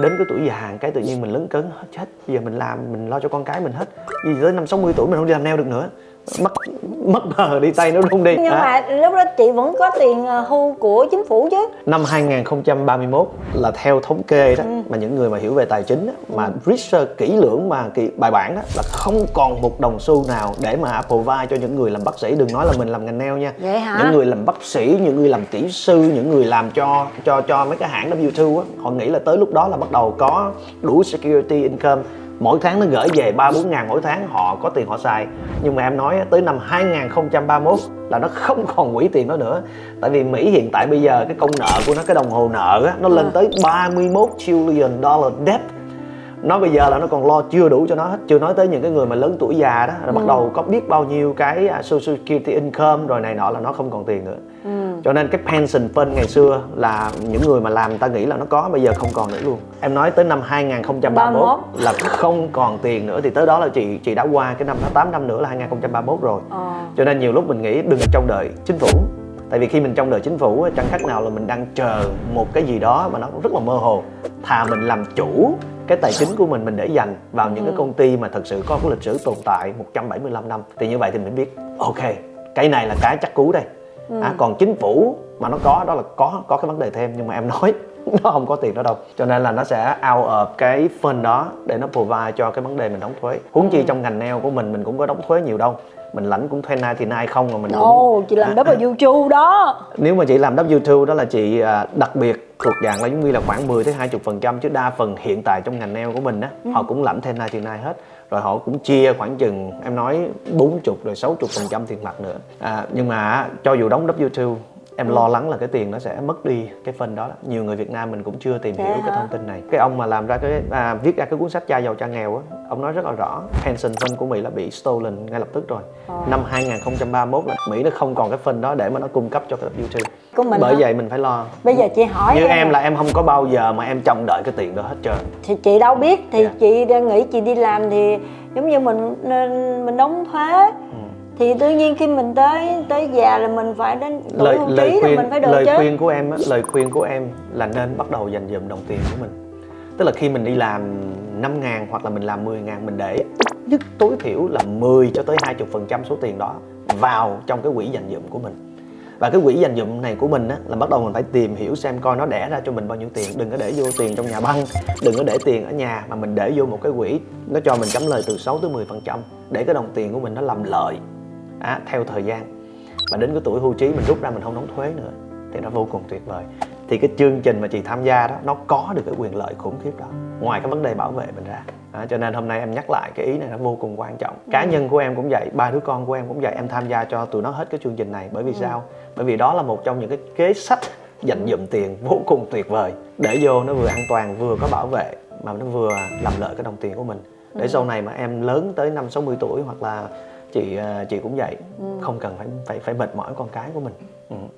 Đến cái tuổi già hàng cái tự nhiên mình lấn cấn hết chết. Bây giờ mình làm, mình lo cho con cái mình hết. Vì tới năm 60 tuổi mình không đi làm nail được nữa. Mất bờ đi tay nó không đi. Nhưng mà lúc đó chị vẫn có tiền hưu của chính phủ chứ. Năm 2031 là theo thống kê đó, mà những người mà hiểu về tài chính đó, mà research kỹ lưỡng mà bài bản đó, là không còn một đồng xu nào để mà provide cho những người làm bác sĩ. Đừng nói là mình làm ngành nail nha. Vậy hả? Những người làm bác sĩ, những người làm kỹ sư, những người làm cho mấy cái hãng W2 á, họ nghĩ là tới lúc đó là bắt đầu có đủ security income. Mỗi tháng nó gửi về 3-4 ngàn mỗi tháng, họ có tiền họ xài. Nhưng mà em nói tới năm 2031 là nó không còn quỹ tiền đó nữa. Tại vì Mỹ hiện tại bây giờ cái công nợ của nó, cái đồng hồ nợ á, nó lên tới 31 trillion dollar debt. Nó bây giờ là nó còn lo chưa đủ cho nó hết. Chưa nói tới những cái người mà lớn tuổi già đó, rồi bắt đầu có biết bao nhiêu cái social security income rồi này nọ, là nó không còn tiền nữa. Cho nên cái pension fund ngày xưa là những người mà làm ta nghĩ là nó có, bây giờ không còn nữa luôn. Em nói tới năm 2031 là không còn tiền nữa, thì tới đó là chị đã qua cái năm 8 năm nữa là 2031 rồi. Cho nên nhiều lúc mình nghĩ đừng trông đợi chính phủ. Tại vì khi mình trong đời chính phủ chẳng khác nào là mình đang chờ một cái gì đó mà nó rất là mơ hồ. Thà mình làm chủ cái tài chính của mình để dành vào những cái công ty mà thật sự có lịch sử tồn tại 175 năm. Thì như vậy thì mình biết ok, cái này là cái chắc cú đây. Còn chính phủ mà nó có, đó là có cái vấn đề thêm, nhưng mà em nói nó không có tiền đó đâu. Cho nên là nó sẽ out of cái fund đó để nó provide cho cái vấn đề mình đóng thuế. Huống chi trong ngành nail của mình cũng có đóng thuế nhiều đâu. Mình lãnh cũng thuê nai thì nai không mà mình cũng... Chị làm W2 đó. Nếu mà chị làm W2 đó là chị đặc biệt thuộc dạng là giống như là khoảng 10-20%, chứ đa phần hiện tại trong ngành nail của mình á, họ cũng lãnh thuê nai thì nai hết. Rồi họ cũng chia khoảng chừng em nói 40 rồi 60% tiền mặt nữa. Nhưng mà cho dù đóng W2 em lo lắng là cái tiền nó sẽ mất đi cái phần đó. Nhiều người Việt Nam mình cũng chưa tìm hiểu cái thông tin này. Cái ông mà làm ra cái viết ra cái cuốn sách Cha Giàu Cha Nghèo á, ông nói rất là rõ pension fund của Mỹ là bị stolen ngay lập tức rồi. Năm 2031 là Mỹ nó không còn cái fund đó để mà nó cung cấp cho cái W2. Bởi vậy mình phải lo. Bây giờ chị hỏi như em là em không có bao giờ mà em trông đợi cái tiền đó hết trơn. Thì chị đâu biết, thì chị đang nghĩ chị đi làm thì giống như mình đóng thuế. Thì tự nhiên khi mình tới già là mình phải đến tuổi hưu trí là mình phải được chứ. Lời khuyên của em là nên bắt đầu dành dụm đồng tiền của mình. Tức là khi mình đi làm 5.000 hoặc là mình làm 10.000, mình để nhất tối thiểu là 10-20% số tiền đó vào trong cái quỹ dành dụm của mình. Và cái quỹ dành dụm này của mình á, là bắt đầu mình phải tìm hiểu xem coi nó đẻ ra cho mình bao nhiêu tiền. Đừng có để vô tiền trong nhà băng, đừng có để tiền ở nhà, mà mình để vô một cái quỹ nó cho mình chấm lời từ 6-10% để cái đồng tiền của mình nó làm lợi theo thời gian. Và đến cái tuổi hưu trí mình rút ra, mình không đóng thuế nữa thì nó vô cùng tuyệt vời. Thì cái chương trình mà chị tham gia đó, nó có được cái quyền lợi khủng khiếp đó, ngoài cái vấn đề bảo vệ mình ra. Cho nên hôm nay em nhắc lại cái ý này, nó vô cùng quan trọng. Cá nhân của em cũng vậy, 3 đứa con của em cũng vậy. Em tham gia cho tụi nó hết cái chương trình này. Bởi vì sao? Bởi vì đó là một trong những cái kế sách dành dụm tiền vô cùng tuyệt vời. Để vô nó vừa an toàn, vừa có bảo vệ, mà nó vừa làm lợi cái đồng tiền của mình. Để sau này mà em lớn tới 50-60 tuổi hoặc là chị cũng vậy, không cần phải mệt mỏi con cái của mình.